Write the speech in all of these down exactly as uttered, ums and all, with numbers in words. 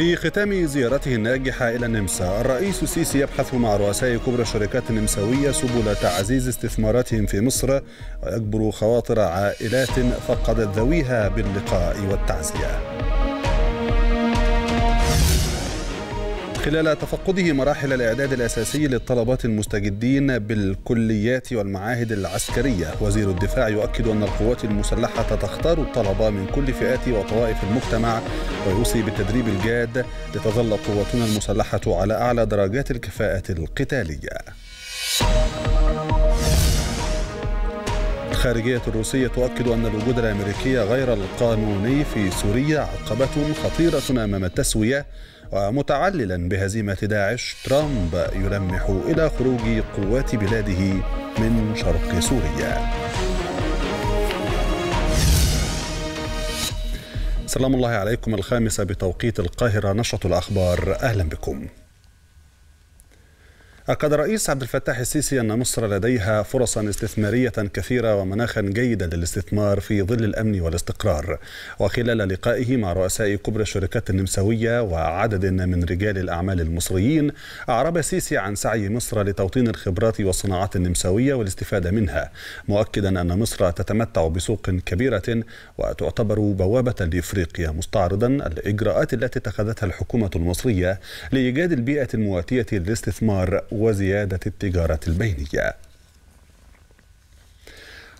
في ختام زيارته الناجحة إلى النمسا، الرئيس السيسي يبحث مع رؤساء كبرى الشركات النمساوية سبل تعزيز استثماراتهم في مصر ويجبر خواطر عائلات فقدت ذويها باللقاء والتعزية. خلال تفقده مراحل الإعداد الأساسي للطلبات المستجدين بالكليات والمعاهد العسكرية، وزير الدفاع يؤكد أن القوات المسلحة تختار الطلبة من كل فئات وطوائف المجتمع ويوصي بالتدريب الجاد لتظل قواتنا المسلحة على أعلى درجات الكفاءة القتالية. الخارجية الروسية تؤكد أن الوجود الأمريكي غير القانوني في سوريا عقبة خطيرة أمام التسوية، ومتعللا بهزيمة داعش ترامب يلمح إلى خروج قوات بلاده من شرق سوريا. سلام الله عليكم. الخامسة بتوقيت القاهرة، نشرة الأخبار، أهلا بكم. أكد الرئيس عبد الفتاح السيسي أن مصر لديها فرصا استثمارية كثيرة ومناخا جيدا للاستثمار في ظل الأمن والاستقرار. وخلال لقائه مع رؤساء كبرى الشركات النمساوية وعدد من رجال الأعمال المصريين، أعرب السيسي عن سعي مصر لتوطين الخبرات والصناعات النمساوية والاستفادة منها، مؤكدا أن مصر تتمتع بسوق كبيرة وتعتبر بوابة لإفريقيا، مستعرضا الإجراءات التي اتخذتها الحكومة المصرية لإيجاد البيئة المواتية للاستثمار وزيادة التجارة البينية.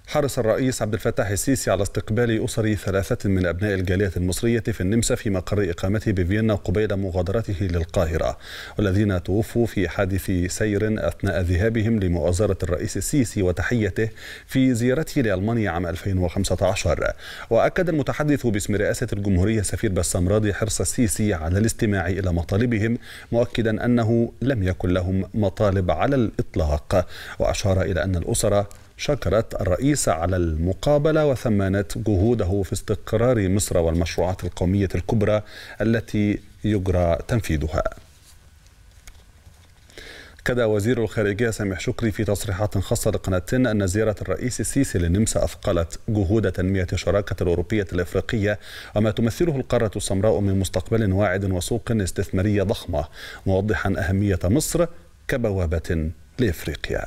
حرص الرئيس عبد الفتاح السيسي على استقبال أسر ثلاثة من أبناء الجالية المصرية في النمسا في مقر إقامته بفيينا قبيل مغادرته للقاهرة، والذين توفوا في حادث سير أثناء ذهابهم لمؤازرة الرئيس السيسي وتحيته في زيارته لألمانيا عام ألفين وخمسة عشر. وأكد المتحدث باسم رئاسة الجمهورية سفير بسام راضي حرص السيسي على الاستماع إلى مطالبهم، مؤكدا أنه لم يكن لهم مطالب على الإطلاق، وأشار إلى أن الأسرة شكرت الرئيس على المقابلة وثمنت جهوده في استقرار مصر والمشروعات القومية الكبرى التي يجرى تنفيذها. أكد وزير الخارجية سامح شكري في تصريحات خاصة لقناة أن زيارة الرئيس السيسي للنمسا أثقلت جهود تنمية الشراكة الأوروبية الأفريقية وما تمثله القارة السمراء من مستقبل واعد وسوق استثمارية ضخمة، موضحا أهمية مصر كبوابة لإفريقيا.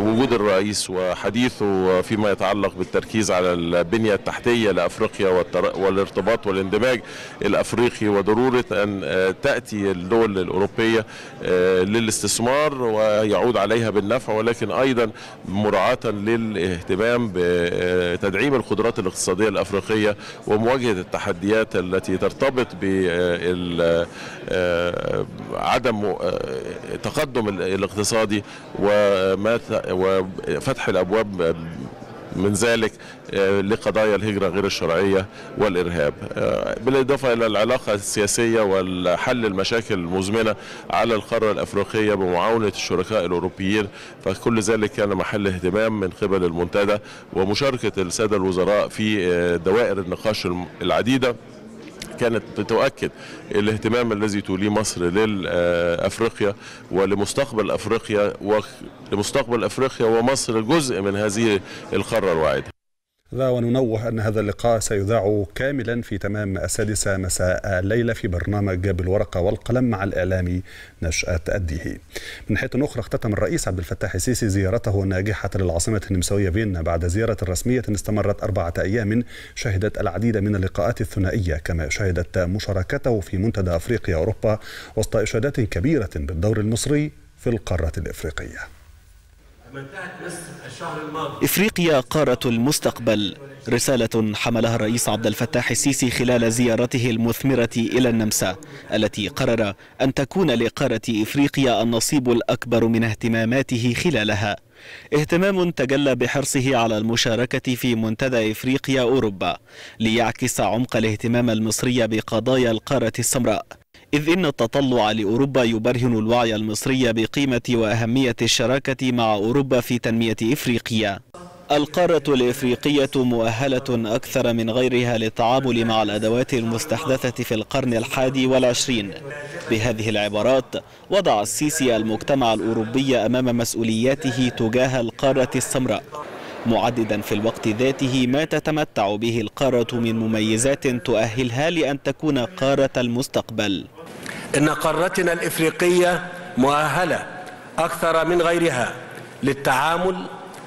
وجود الرئيس وحديثه فيما يتعلق بالتركيز على البنية التحتية لأفريقيا والارتباط والاندماج الأفريقي وضرورة أن تأتي الدول الأوروبية للاستثمار ويعود عليها بالنفع، ولكن أيضا مراعاة للاهتمام بتدعيم القدرات الاقتصادية الأفريقية ومواجهة التحديات التي ترتبط بعدم تقدم الاقتصادي وما وفتح الأبواب من ذلك لقضايا الهجرة غير الشرعية والإرهاب، بالإضافة إلى العلاقة السياسية وحل المشاكل المزمنة على القارة الأفريقية بمعاونة الشركاء الأوروبيين. فكل ذلك كان محل اهتمام من قبل المنتدى ومشاركة السادة الوزراء في دوائر النقاش العديدة كانت تؤكد الاهتمام الذي توليه مصر لأفريقيا ولمستقبل أفريقيا ولمستقبل أفريقيا ومصر جزء من هذه القارة الواعدة. لا وننوه أن هذا اللقاء سيذاع كاملا في تمام السادسة مساء الليلة في برنامج بالورقة والقلم مع الإعلامي نشأت الديهي. من حيث أخرى، اختتم الرئيس عبد الفتاح السيسي زيارته الناجحة للعاصمة النمساوية فيينا بعد زيارة رسمية استمرت أربعة أيام شهدت العديد من اللقاءات الثنائية، كما شهدت مشاركته في منتدى أفريقيا أوروبا وسط إشادات كبيرة بالدور المصري في القارة الإفريقية. إفريقيا قارة المستقبل، رسالة حملها الرئيس عبد الفتاح السيسي خلال زيارته المثمرة إلى النمسا التي قرر أن تكون لقارة إفريقيا النصيب الأكبر من اهتماماته خلالها. اهتمام تجلى بحرصه على المشاركة في منتدى إفريقيا أوروبا ليعكس عمق الاهتمام المصري بقضايا القارة السمراء، إذ إن التطلع لأوروبا يبرهن الوعي المصري بقيمة وأهمية الشراكة مع أوروبا في تنمية إفريقيا. القارة الإفريقية مؤهلة أكثر من غيرها للتعامل مع الأدوات المستحدثة في القرن الحادي والعشرين. بهذه العبارات وضع السيسي المجتمع الأوروبي أمام مسؤولياته تجاه القارة السمراء، معددا في الوقت ذاته ما تتمتع به القارة من مميزات تؤهلها لأن تكون قارة المستقبل. إن قارتنا الإفريقية مؤهلة أكثر من غيرها للتعامل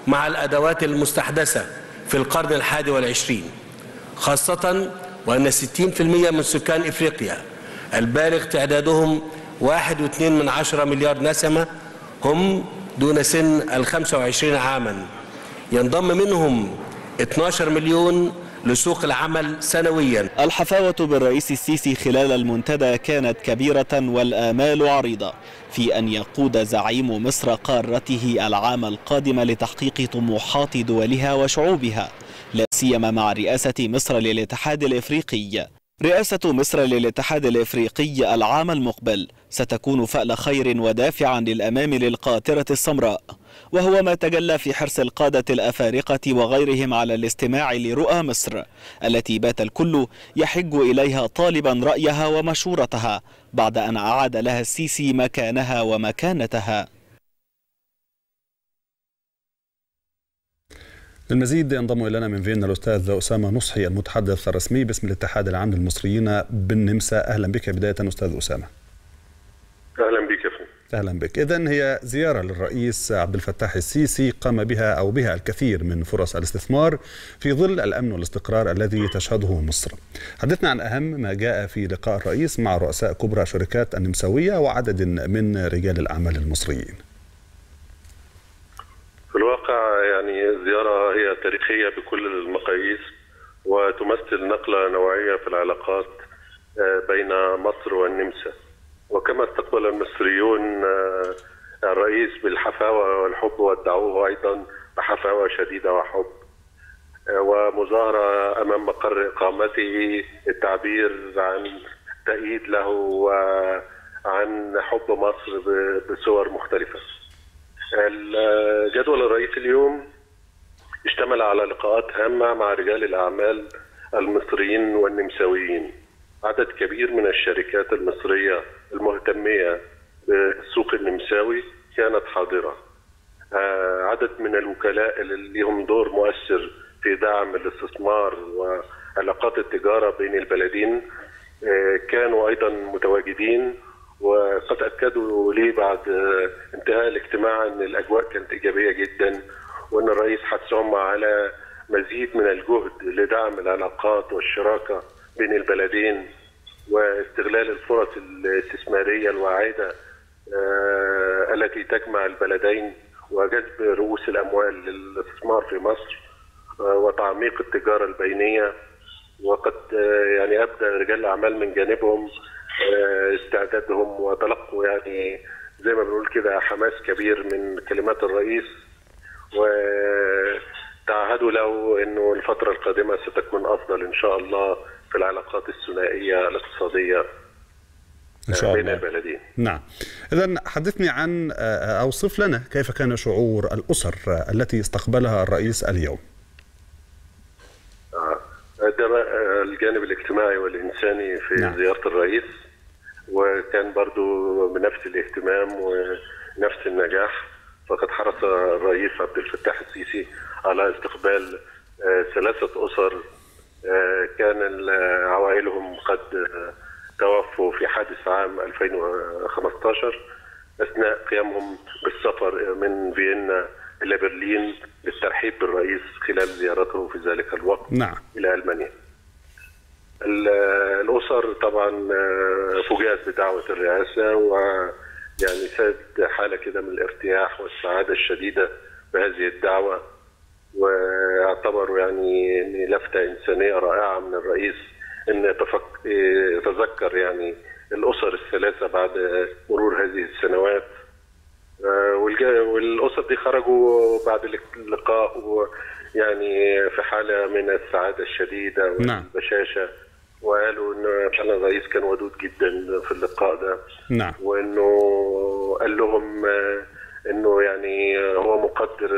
مع الأدوات المستحدثة في القرن الحادي والعشرين، خاصة وأن ستين بالمئة من سكان إفريقيا البالغ تعدادهم واحد واثنين من عشرة مليار نسمة هم دون سن الخمسة وعشرين عاما، ينضم منهم اثني عشر مليون لسوق العمل سنويا. الحفاوة بالرئيس السيسي خلال المنتدى كانت كبيرة والآمال عريضة في أن يقود زعيم مصر قارته العام القادم لتحقيق طموحات دولها وشعوبها، لا سيما مع رئاسة مصر للاتحاد الإفريقي. رئاسة مصر للاتحاد الإفريقي العام المقبل ستكون فأل خير ودافعا للأمام للقاطرة السمراء، وهو ما تجلى في حرص القادة الأفارقة وغيرهم على الاستماع لرؤى مصر التي بات الكل يحج إليها طالبا رأيها ومشورتها بعد أن أعاد لها السيسي مكانها ومكانتها. للمزيد ينضم إلينا من فيينا الأستاذ أسامة نصحي المتحدث الرسمي باسم الاتحاد العام للمصريين بالنمسا. أهلا بك بداية أستاذ أسامة. أهلا بك. أهلا بك. إذن هي زيارة للرئيس عبد الفتاح السيسي قام بها أو بها الكثير من فرص الاستثمار في ظل الأمن والاستقرار الذي تشهده مصر. حدثنا عن أهم ما جاء في لقاء الرئيس مع رؤساء كبرى شركات النمساوية وعدد من رجال الأعمال المصريين. في الواقع يعني الزيارة هي تاريخية بكل المقاييس وتمثل نقلة نوعية في العلاقات بين مصر والنمسا. وكما استقبل المصريون الرئيس بالحفاوة والحب ودعوه أيضا بحفاوة شديدة وحب ومظاهرة أمام مقر إقامته التعبير عن تأييد له وعن حب مصر بصور مختلفة. الجدول الرئيسي اليوم اشتمل على لقاءات هامة مع رجال الأعمال المصريين والنمساويين. عدد كبير من الشركات المصرية المهتمية بالسوق النمساوي كانت حاضرة. عدد من الوكلاء اللي لهم دور مؤثر في دعم الاستثمار وعلاقات التجارة بين البلدين كانوا أيضا متواجدين، وقد أكدوا لي بعد انتهاء الاجتماع أن الأجواء كانت إيجابية جدا وأن الرئيس حثهم على مزيد من الجهد لدعم العلاقات والشراكة بين البلدين واستغلال الفرص الاستثمارية الواعدة التي تجمع البلدين وجذب رؤوس الأموال للاستثمار في مصر وتعميق التجارة البينية. وقد يعني أبدى رجال الأعمال من جانبهم استعدادهم وتلقوا يعني زي ما بنقول كده حماس كبير من كلمات الرئيس، وتعهدوا له أنه الفترة القادمة ستكون أفضل إن شاء الله في العلاقات الثنائية الاقتصادية إن شاء بين الله. البلدين. نعم. إذن حدثني عن أو صف لنا كيف كان شعور الأسر التي استقبلها الرئيس اليوم. ده الجانب الاجتماعي والإنساني في نعم. زيارة الرئيس، وكان برضو بنفس الاهتمام ونفس النجاح. فقد حرص الرئيس عبد الفتاح السيسي على استقبال ثلاثة أسر كان عوائلهم قد توفوا في حادث عام ألفين وخمسة عشر أثناء قيامهم بالسفر من فيينا إلى برلين للترحيب بالرئيس خلال زيارته في ذلك الوقت نعم. إلى ألمانيا. الأسر طبعا فوجئت بدعوة الرئاسة ويعني سادت حالة كده من الارتياح والسعادة الشديدة بهذه الدعوة، واعتبروا يعني ان لفته انسانيه رائعه من الرئيس ان يتذكر يعني الاسر الثلاثه بعد مرور هذه السنوات. والاسر دي خرجوا بعد اللقاء يعني في حاله من السعاده الشديده والبشاشه، وقالوا ان فعلا الرئيس كان ودود جدا في اللقاء ده، وانه قال لهم انه يعني هو مقدر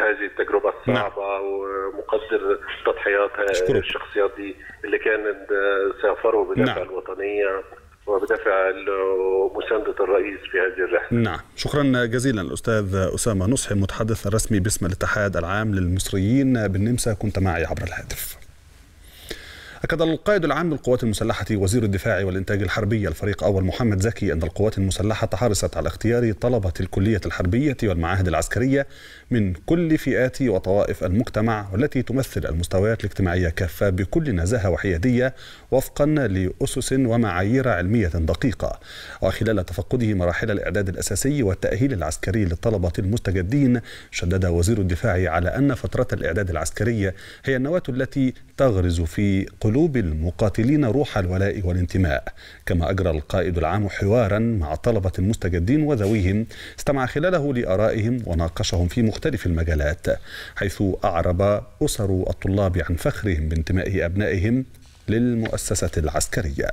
هذه التجربة الصعبة ومقدر تضحيات الشخصيات دي اللي كانت سافروا بدافع الوطنية وبدافع مساندة الرئيس في هذه الرحلة. نعم. شكرا جزيلا الأستاذ أسامة نصحي المتحدث الرسمي باسم الاتحاد العام للمصريين بالنمسا، كنت معي عبر الهاتف. أكد القائد العام للقوات المسلحة وزير الدفاع والإنتاج الحربي الفريق أول محمد زكي أن القوات المسلحة حرصت على اختيار طلبة الكلية الحربية والمعاهد العسكرية من كل فئات وطوائف المجتمع والتي تمثل المستويات الاجتماعية كافة بكل نزاهة وحيادية وفقا لأسس ومعايير علمية دقيقة. وخلال تفقده مراحل الإعداد الأساسي والتأهيل العسكري للطلبة المستجدين، شدد وزير الدفاع على أن فترة الإعداد العسكرية هي النواة التي تغرز في قلوب المقاتلين روح الولاء والانتماء. كما أجرى القائد العام حوارا مع الطلبة المستجدين وذويهم استمع خلاله لآرائهم وناقشهم في مختلف المجالات، حيث أعرب أسر الطلاب عن فخرهم بانتماء أبنائهم للمؤسسة العسكرية.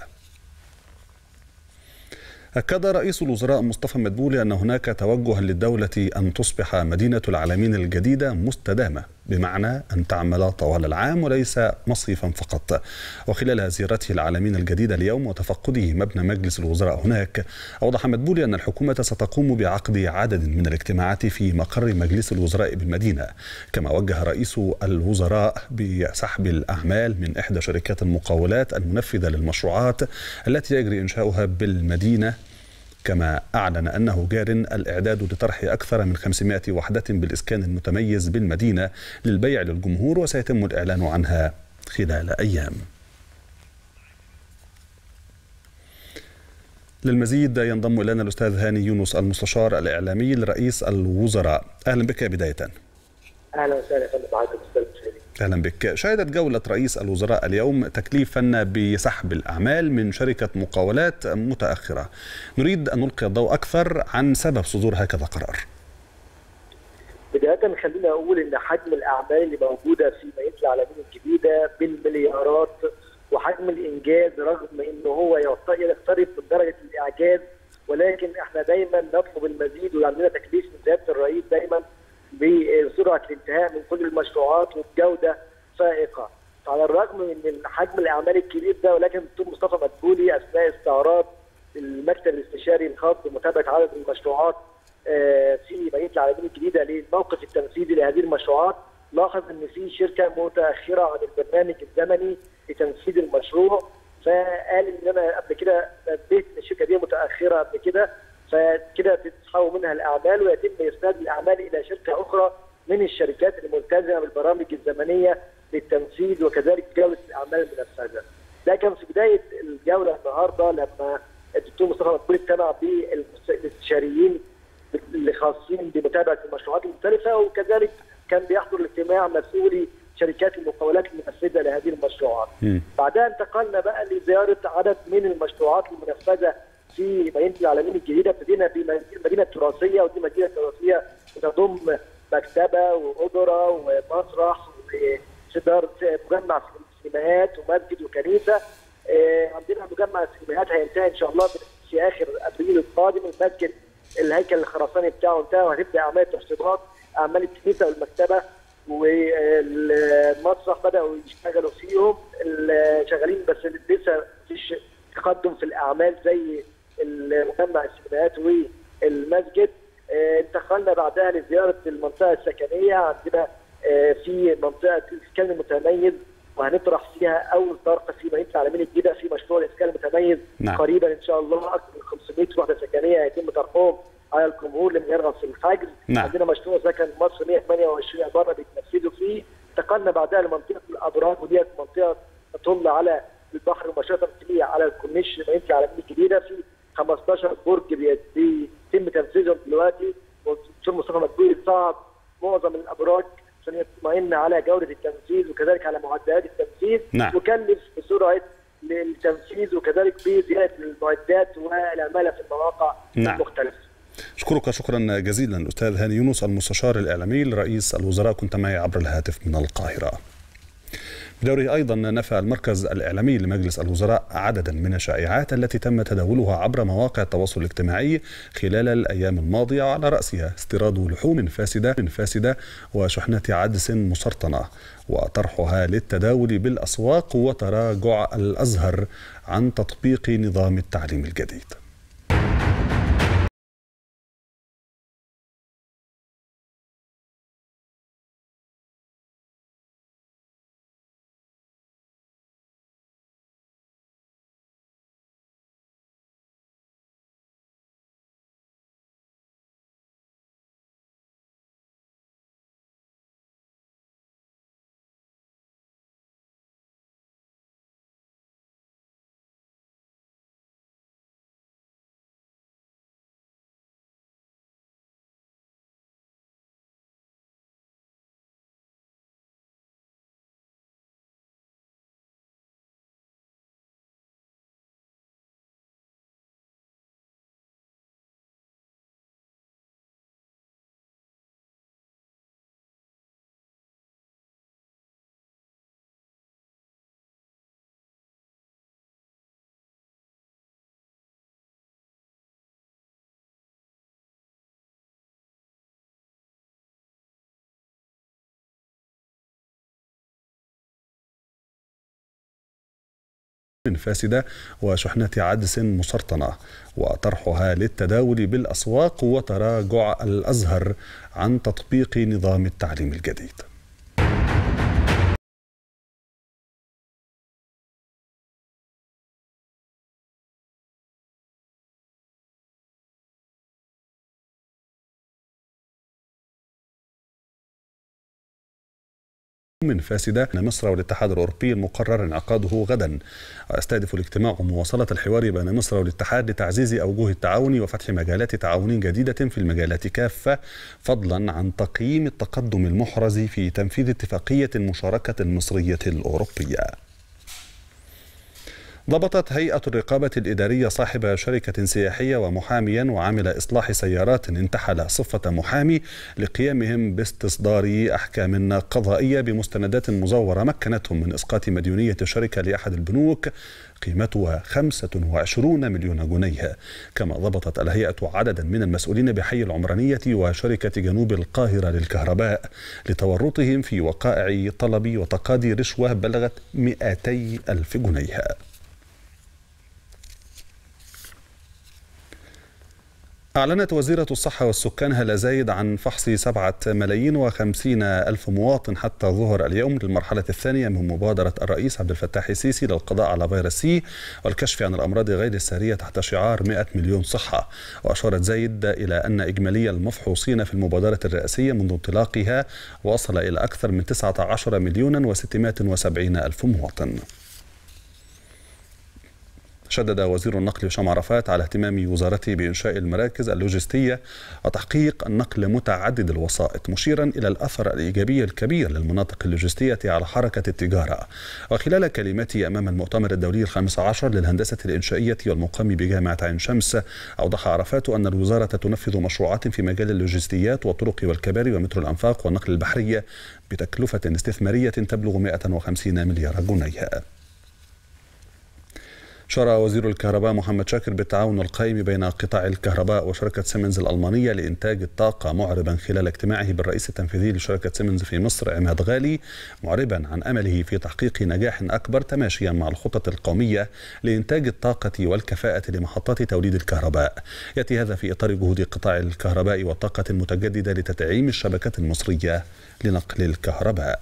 أكد رئيس الوزراء مصطفى مدبولي أن هناك توجها للدولة أن تصبح مدينة العالمين الجديدة مستدامة، بمعنى أن تعمل طوال العام وليس مصيفا فقط. وخلال زيارته العالمين الجديدة اليوم وتفقده مبنى مجلس الوزراء هناك، أوضح مدبولي أن الحكومة ستقوم بعقد عدد من الاجتماعات في مقر مجلس الوزراء بالمدينة. كما وجه رئيس الوزراء بسحب الأعمال من إحدى شركات المقاولات المنفذة للمشروعات التي يجري إنشاؤها بالمدينة. كما أعلن أنه جار الإعداد لطرح أكثر من خمسمائة وحدة بالإسكان المتميز بالمدينة للبيع للجمهور، وسيتم الإعلان عنها خلال أيام. للمزيد ينضم إلينا الأستاذ هاني يونس المستشار الإعلامي لرئيس الوزراء. أهلا بك بداية. أهلا وسهلا بحضرتك أستاذ. أهلا بك. شهدت جولة رئيس الوزراء اليوم تكليفا بسحب الأعمال من شركة مقاولات متأخرة، نريد أن نلقي الضوء أكثر عن سبب صدور هكذا قرار. بداية خلينا أقول أن حجم الأعمال اللي موجودة في مدينة العالمين الجديدة بالمليارات، وحجم الإنجاز رغم أنه هو يقترب من درجة الإعجاز، ولكن احنا دايما نطلب المزيد، وعندنا تكليف من سيادة الرئيس دايما بسرعه الانتهاء من كل المشروعات وبجوده فائقه. على الرغم من حجم الاعمال الكبير ده، ولكن الدكتور مصطفى مدبولي اثناء استعراض المكتب الاستشاري الخاص بمتابعه عدد المشروعات في مدينه العالمين الجديده للموقف التنفيذي لهذه المشروعات، لاحظ ان في شركه متاخره عن البرنامج الزمني لتنفيذ المشروع، فقال ان انا قبل كده نبهت ان الشركه دي متاخره قبل كده، فكده بتسحبوا منها الاعمال ويتم اسناد الاعمال الى شركه اخرى من الشركات الملتزمه بالبرامج الزمنيه للتنفيذ وكذلك جوله الاعمال المنفذه. ده كان في بدايه الجوله النهارده لما الدكتور مصطفى مدبولي اجتمع بالاستشاريين اللي خاصين بمتابعه المشروعات المختلفه، وكذلك كان بيحضر الاجتماع مسؤولي شركات المقاولات المنفذه لهذه المشروعات. بعدها انتقلنا بقى لزياره عدد من المشروعات المنفذه في مدينه العالمين الجديده. ابتدينا بالمدينه التراثيه، ودي مدينه تراثيه تضم مكتبه وأوبرا ومسرح وجدار مجمع سينماهات ومسجد وكنيسه. عندنا مجمع السينماهات هينتهي ان شاء الله في اخر ابريل القادم، المسجد الهيكل الخرساني بتاعه انتهى، وهتبدا اعمال التشطيبات، اعمال الكنيسه والمكتبه والمسرح بداوا يشتغلوا فيهم شغالين، بس لسه مفيش تقدم في الاعمال زي مجمع السينماات والمسجد. انتقلنا بعدها لزياره المنطقه السكنيه، عندنا في منطقه الاسكان المتميز وهنطرح فيها اول طرقه في مدينه العالمين الجديده في مشروع الاسكان المتميز. نعم. قريبا ان شاء الله اكثر من خمسمائة وحده سكنيه هيتم طرحهم على الجمهور لمن يرغب في الحجز. نعم. عندنا مشروع سكن مصر مئة وثمانية وعشرين عباره بيتنفذوا فيه. انتقلنا بعدها لمنطقه الابراج، ودي منطقه تطل على البحر مباشره على الكورنيش مدينه العالمين الجديده، في خمسة عشر برج بيتم تنفيذهم دلوقتي، والدكتور مصطفى مدبولي صعد معظم الابراج عشان يطمئن على جوده التنفيذ وكذلك على معدلات التنفيذ. نعم. وكلف بسرعه للتنفيذ وكذلك بزياده المعدات والعماله في المواقع. نعم. المختلفه. اشكرك شكرا جزيلا الاستاذ هاني يونس المستشار الاعلامي لرئيس الوزراء، كنت معي عبر الهاتف من القاهره. بدوره أيضا نفى المركز الإعلامي لمجلس الوزراء عددا من الشائعات التي تم تداولها عبر مواقع التواصل الاجتماعي خلال الأيام الماضية، وعلى رأسها استيراد لحوم فاسدة فاسدة وشحنة عدس مسرطنة وطرحها للتداول بالأسواق، وتراجع الأزهر عن تطبيق نظام التعليم الجديد. فاسدة وشحنة عدس مسرطنة وطرحها للتداول بالأسواق وتراجع الأزهر عن تطبيق نظام التعليم الجديد. من فاسدة مصر والاتحاد الأوروبي المقرر انعقاده غدا. يستهدف الاجتماع مواصلة الحوار بين مصر والاتحاد لتعزيز أوجه التعاون وفتح مجالات تعاون جديدة في المجالات كافة، فضلا عن تقييم التقدم المحرز في تنفيذ اتفاقية المشاركة المصرية الأوروبية. ضبطت هيئة الرقابة الإدارية صاحب شركة سياحية ومحاميا وعامل إصلاح سيارات انتحل صفة محامي لقيامهم باستصدار أحكام قضائية بمستندات مزورة مكنتهم من إسقاط مديونية الشركة لأحد البنوك قيمتها خمسة وعشرون مليون جنيه. كما ضبطت الهيئة عددا من المسؤولين بحي العمرانية وشركة جنوب القاهرة للكهرباء لتورطهم في وقائع طلب وتقاضي رشوة بلغت مئتي ألف جنيه. أعلنت وزيرة الصحة والسكان هلا زايد عن فحص سبعة ملايين وخمسين ألف مواطن حتى ظهر اليوم للمرحلة الثانية من مبادرة الرئيس عبد الفتاح السيسي للقضاء على فيروس سي والكشف عن الأمراض غير السارية تحت شعار مئة مليون صحة. وأشارت زايد إلى أن إجمالي المفحوصين في المبادرة الرئاسية منذ انطلاقها وصل إلى أكثر من تسعة عشر مليون وستمائة وسبعين ألف مواطن. شدد وزير النقل هشام عرفات على اهتمام وزارته بإنشاء المراكز اللوجستية وتحقيق النقل متعدد الوسائط، مشيرا إلى الأثر الإيجابي الكبير للمناطق اللوجستية على حركة التجارة. وخلال كلمته أمام المؤتمر الدولي الخامس عشر للهندسة الإنشائية والمقام بجامعة عين شمس، أوضح عرفات أن الوزارة تنفذ مشروعات في مجال اللوجستيات والطرق والكباري ومترو الأنفاق والنقل البحري بتكلفة استثمارية تبلغ مئة وخمسين مليار جنيه. شرع وزير الكهرباء محمد شاكر بالتعاون القائم بين قطاع الكهرباء وشركة سيمنز الألمانية لإنتاج الطاقة، معربا خلال اجتماعه بالرئيس التنفيذي لشركة سيمنز في مصر عماد غالي، معربا عن أمله في تحقيق نجاح أكبر تماشيا مع الخطط القومية لإنتاج الطاقة والكفاءة لمحطات توليد الكهرباء. يأتي هذا في إطار جهود قطاع الكهرباء والطاقة المتجددة لتدعيم الشبكة المصرية لنقل الكهرباء.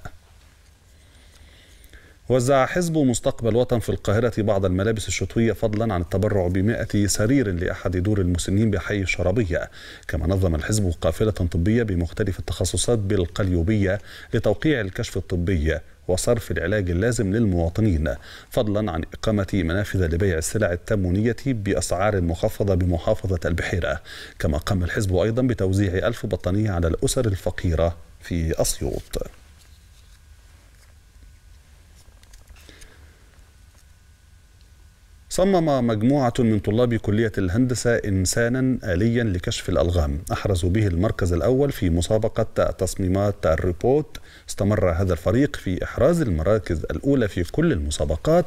وزع حزب مستقبل وطن في القاهرة بعض الملابس الشتوية، فضلا عن التبرع بمائة سرير لأحد دور المسنين بحي الشرابية. كما نظم الحزب قافلة طبية بمختلف التخصصات بالقليوبية لتوقيع الكشف الطبي وصرف العلاج اللازم للمواطنين، فضلا عن إقامة منافذ لبيع السلع التموينية بأسعار مخفضة بمحافظة البحيرة. كما قام الحزب أيضا بتوزيع ألف بطانية على الأسر الفقيرة في أسيوط. صمم مجموعة من طلاب كلية الهندسة إنسانا آليا لكشف الألغام، أحرزوا به المركز الأول في مسابقة تصميمات الروبوت. استمر هذا الفريق في إحراز المراكز الأولى في كل المسابقات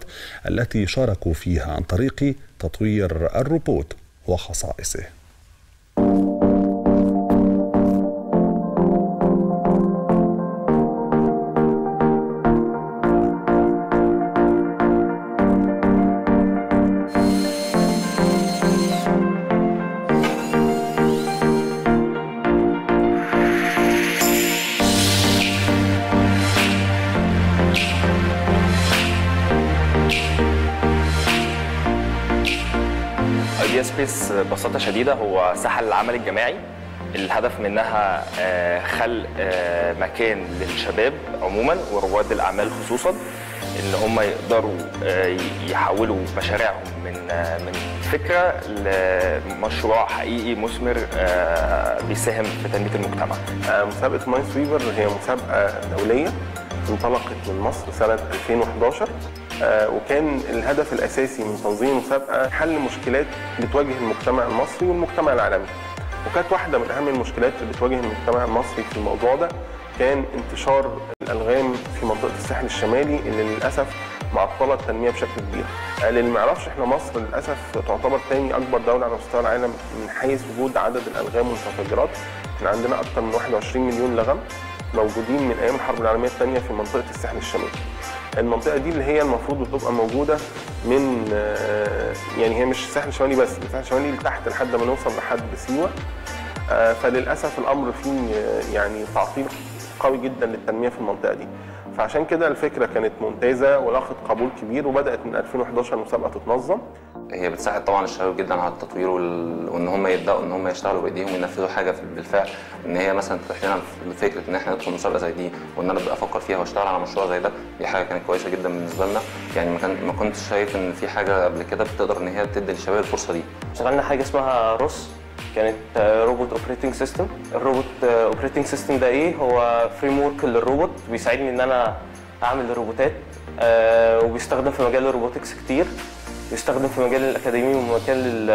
التي شاركوا فيها عن طريق تطوير الروبوت وخصائصه. سبيس ببساطه شديده هو ساحه للعمل الجماعي، الهدف منها خلق مكان للشباب عموما ورواد الاعمال خصوصا ان هم يقدروا يحولوا مشاريعهم من من فكره لمشروع حقيقي مثمر بيساهم في تنميه المجتمع. مسابقه ماينز ويفر هي مسابقه دوليه انطلقت من مصر سنه ألفين وأحد عشر، وكان الهدف الأساسي من تنظيم المسابقة حل مشكلات بتواجه المجتمع المصري والمجتمع العالمي. وكانت واحدة من أهم المشكلات اللي بتواجه المجتمع المصري في الموضوع ده كان انتشار الألغام في منطقة الساحل الشمالي اللي للأسف معطلة التنمية بشكل كبير. اللي ما يعرفش احنا مصر للأسف تعتبر تاني أكبر دولة على مستوى العالم من حيث وجود عدد الألغام والمتفجرات. احنا عندنا أكثر من واحد وعشرين مليون لغم موجودين من أيام الحرب العالمية الثانية في منطقة الساحل الشمالي. المنطقه دي اللي هي المفروض تبقى موجوده من يعني هي مش الساحل الشمالي بس، الساحل الشمالي لتحت لحد ما نوصل لحد سيوه. فللاسف الامر فيه يعني تعطيل قوي جدا للتنميه في المنطقه دي. فعشان كده الفكره كانت ممتازه ولاقت قبول كبير، وبدات من ألفين وحداشر المسابقه تتنظم. هي بتساعد طبعا الشباب جدا على التطوير وال... وان هم يبداوا ان هم يشتغلوا بايديهم وينفذوا حاجه بالفعل، ان هي مثلا تفتح لنا فكره ان احنا ندخل مسابقه زي دي وان انا ابدا افكر فيها واشتغل على مشروع زي ده. دي حاجه كانت كويسه جدا بالنسبه لنا، يعني ما, كان... ما كنتش شايف ان في حاجه قبل كده بتقدر ان هي تدي للشباب الفرصه دي. اشتغلنا حاجه اسمها روس، كانت روبوت اوبريتنج سيستم. الروبوت اوبريتنج سيستم ده ايه؟ هو فريم ورك للروبوت بيساعدني ان انا اعمل روبوتات، وبيستخدم في مجال الروبوتكس كتير، بيستخدم في مجال الاكاديمي ومجال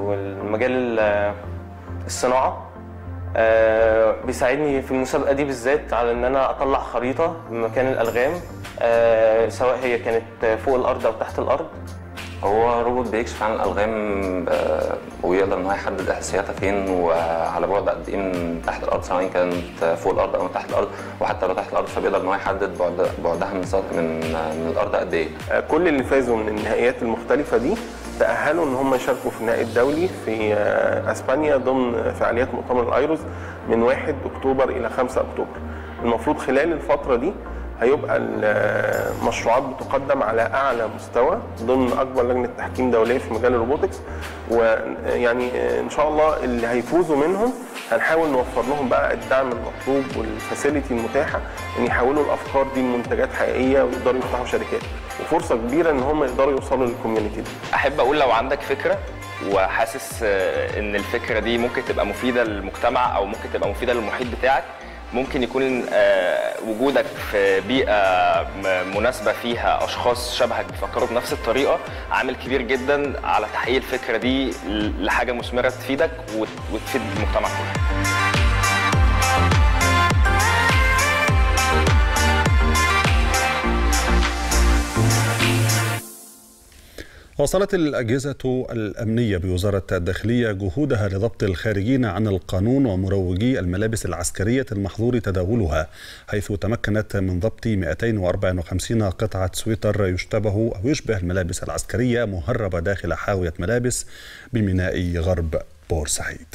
والمجال الصناعه. بيساعدني في المسابقه دي بالذات على ان انا اطلع خريطه بمكان الالغام، سواء هي كانت فوق الارض او تحت الارض. هو روبوت بيكشف عن الالغام ويقدر ان هو يحدد احساساتها فين وعلى بعد قد ايه من تحت الارض، سواء كانت فوق الارض او من تحت الارض. وحتى لو تحت الارض فبيقدر ان هو يحدد بعد بعدها من من من الارض قد ايه. كل اللي فازوا من النهائيات المختلفه دي تاهلوا ان هم يشاركوا في النهائي الدولي في اسبانيا ضمن فعاليات مؤتمر الايروز من واحد أكتوبر الى خمسة أكتوبر. المفروض خلال الفتره دي هيبقى المشروعات بتقدم على اعلى مستوى ضمن اكبر لجنه تحكيم دوليه في مجال الروبوتكس. ويعني ان شاء الله اللي هيفوزوا منهم هنحاول نوفر لهم بقى الدعم المطلوب والفاسيلتي المتاحه ان يحولوا الافكار دي لمنتجات حقيقيه ويقدروا يفتحوا شركات، وفرصه كبيره ان هم يقدروا يوصلوا للكوميونتي دي. احب اقول لو عندك فكره وحاسس ان الفكره دي ممكن تبقى مفيده للمجتمع او ممكن تبقى مفيده للمحيط بتاعك، ممكن يكون وجودك في بيئة مناسبة فيها أشخاص شبهك بيفكروا بنفس الطريقة عامل كبير جدا على تحقيق الفكرة دي لحاجة مثمرة تفيدك وتفيد المجتمع كله. واصلت الأجهزة الأمنية بوزارة الداخلية جهودها لضبط الخارجين عن القانون ومروجي الملابس العسكرية المحظور تداولها، حيث تمكنت من ضبط مئتين وأربعة وخمسين قطعة سويتر يشتبه أو يشبه الملابس العسكرية مهربة داخل حاوية ملابس بميناء غرب بورسعيد.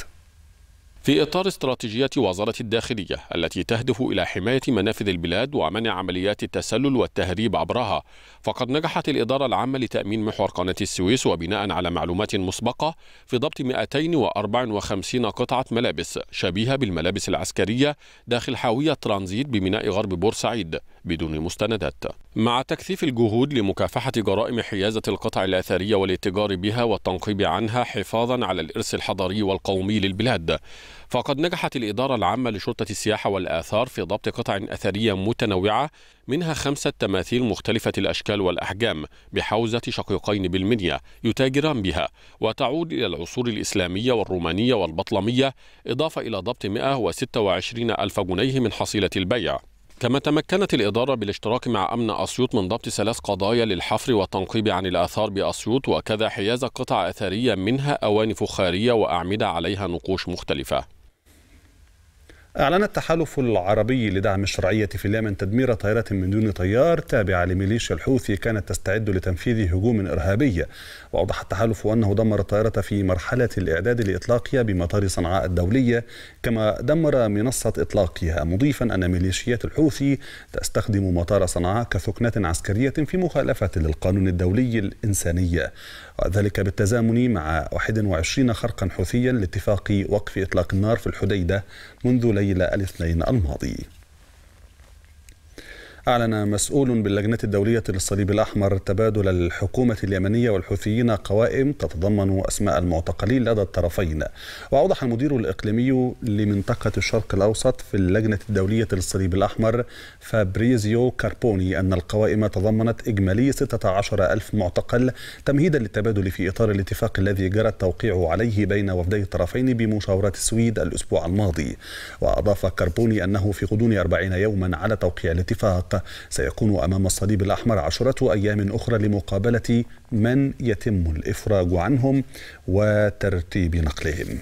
في إطار استراتيجية وزارة الداخلية التي تهدف إلى حماية منافذ البلاد ومنع عمليات التسلل والتهريب عبرها، فقد نجحت الإدارة العامة لتأمين محور قناة السويس وبناء على معلومات مسبقة في ضبط مئتين وأربعة وخمسين قطعة ملابس شبيهة بالملابس العسكرية داخل حاوية ترانزيت بميناء غرب بورسعيد بدون مستندات. مع تكثيف الجهود لمكافحة جرائم حيازة القطع الأثرية والاتجار بها والتنقيب عنها حفاظا على الإرث الحضاري والقومي للبلاد، فقد نجحت الإدارة العامة لشرطة السياحة والآثار في ضبط قطع أثرية متنوعة، منها خمسة تماثيل مختلفة الأشكال والأحجام بحوزة شقيقين بالمنيا يتاجران بها، وتعود إلى العصور الإسلامية والرومانية والبطلمية، إضافة إلى ضبط مئة وستة وعشرين ألف جنيه من حصيلة البيع. كما تمكنت الإدارة بالاشتراك مع أمن أسيوط من ضبط ثلاث قضايا للحفر والتنقيب عن الآثار بأسيوط، وكذا حيازة قطع أثرية منها أواني فخارية وأعمدة عليها نقوش مختلفة. أعلن التحالف العربي لدعم الشرعية في اليمن تدمير طائرة من دون طيار تابعة لميليشيا الحوثي كانت تستعد لتنفيذ هجوم إرهابي، وأوضح التحالف أنه دمر الطائرة في مرحلة الإعداد لإطلاقها بمطار صنعاء الدولية، كما دمر منصة إطلاقها، مضيفا أن ميليشيات الحوثي تستخدم مطار صنعاء كثكنة عسكرية في مخالفة للقانون الدولي الإنسانية، وذلك بالتزامن مع واحد وعشرين خرقا حوثيا لاتفاق وقف إطلاق النار في الحديدة منذ ليلة الاثنين الماضي. أعلن مسؤول باللجنة الدولية للصليب الأحمر تبادل الحكومة اليمنية والحوثيين قوائم تتضمن أسماء المعتقلين لدى الطرفين، وأوضح المدير الإقليمي لمنطقة الشرق الأوسط في اللجنة الدولية للصليب الأحمر فابريزيو كاربوني أن القوائم تضمنت إجمالي ستة عشر ألف معتقل تمهيدا للتبادل في إطار الاتفاق الذي جرى التوقيع عليه بين وفدي الطرفين بمشاورات السويد الأسبوع الماضي. وأضاف كاربوني أنه في غضون أربعين يوما على توقيع الاتفاق سيكون أمام الصليب الأحمر عشرة أيام أخرى لمقابلة من يتم الإفراج عنهم وترتيب نقلهم.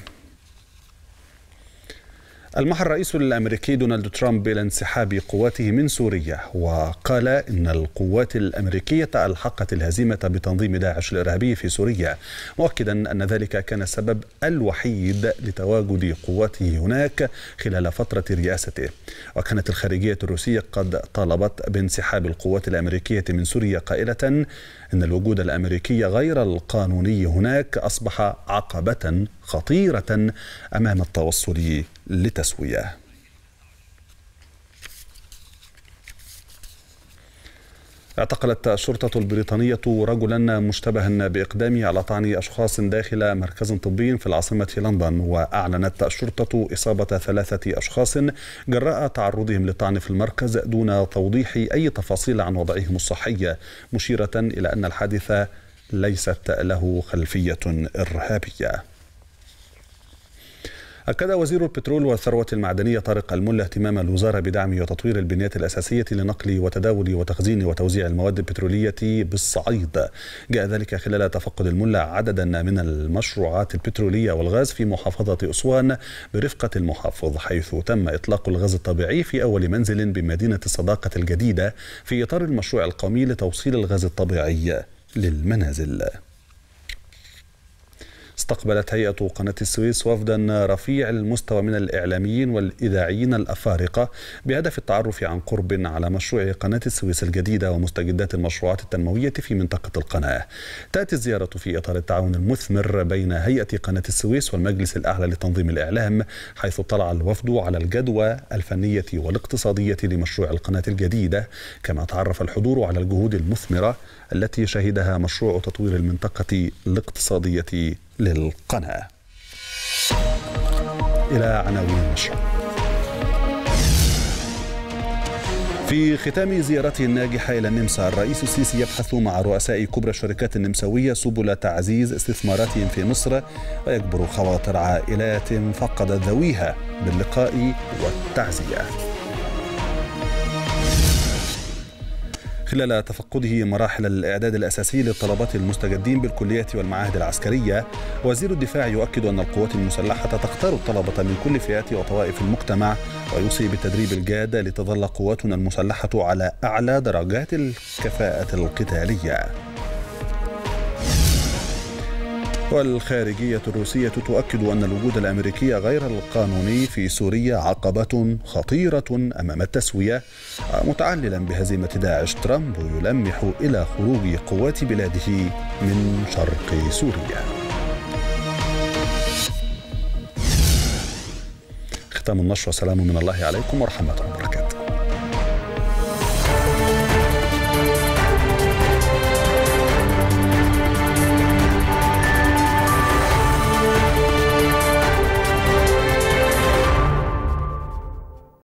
المح الرئيس الأمريكي دونالد ترامب إلى انسحاب قواته من سوريا، وقال إن القوات الأمريكية ألحقت الهزيمة بتنظيم داعش الإرهابي في سوريا، مؤكدا أن ذلك كان السبب الوحيد لتواجد قواته هناك خلال فترة رئاسته. وكانت الخارجية الروسية قد طالبت بانسحاب القوات الأمريكية من سوريا قائلة إن الوجود الأمريكي غير القانوني هناك أصبح عقبة خطيرة أمام التوصل لتسوية. اعتقلت الشرطة البريطانية رجلا مشتبها بإقدامه على طعن أشخاص داخل مركز طبي في العاصمة لندن، وأعلنت الشرطة إصابة ثلاثة أشخاص جراء تعرضهم للطعن في المركز دون توضيح أي تفاصيل عن وضعهم الصحية، مشيرة إلى أن الحادث ليست له خلفية إرهابية. أكد وزير البترول والثروة المعدنية طارق الملا اهتمام الوزارة بدعم وتطوير البنية الأساسية لنقل وتداول وتخزين وتوزيع المواد البترولية بالصعيد. جاء ذلك خلال تفقد الملا عددا من المشروعات البترولية والغاز في محافظة أسوان برفقة المحافظ، حيث تم إطلاق الغاز الطبيعي في أول منزل بمدينة الصداقة الجديدة في إطار المشروع القومي لتوصيل الغاز الطبيعي للمنازل. استقبلت هيئة قناة السويس وفدا رفيع المستوى من الإعلاميين والإذاعيين الأفارقة بهدف التعرف عن قرب على مشروع قناة السويس الجديدة ومستجدات المشروعات التنموية في منطقة القناة. تأتي الزيارة في إطار التعاون المثمر بين هيئة قناة السويس والمجلس الأعلى لتنظيم الإعلام، حيث اطلع الوفد على الجدوى الفنية والاقتصادية لمشروع القناة الجديدة، كما تعرف الحضور على الجهود المثمرة التي شهدها مشروع تطوير المنطقة الاقتصادية للقناة. إلى عناوين النشرة. في ختام زيارته الناجحة إلى النمسا، الرئيس السيسي يبحث مع رؤساء كبرى الشركات النمساوية سبل تعزيز استثماراتهم في مصر، ويكبر خواطر عائلات فقدت ذويها باللقاء والتعزية. خلال تفقده مراحل الإعداد الأساسي للطلبة المستجدين بالكليات والمعاهد العسكرية، وزير الدفاع يؤكد أن القوات المسلحة تختار الطلبة من كل فئات وطوائف المجتمع، ويوصي بالتدريب الجاد لتظل قواتنا المسلحة على أعلى درجات الكفاءة القتالية. والخارجية الروسية تؤكد أن الوجود الأمريكي غير القانوني في سوريا عقبة خطيرة أمام التسوية. متعللا بهزيمة داعش، ترامب يلمح إلى خروج قوات بلاده من شرق سوريا. ختام النشرة، سلام من الله عليكم ورحمة الله وبركاته.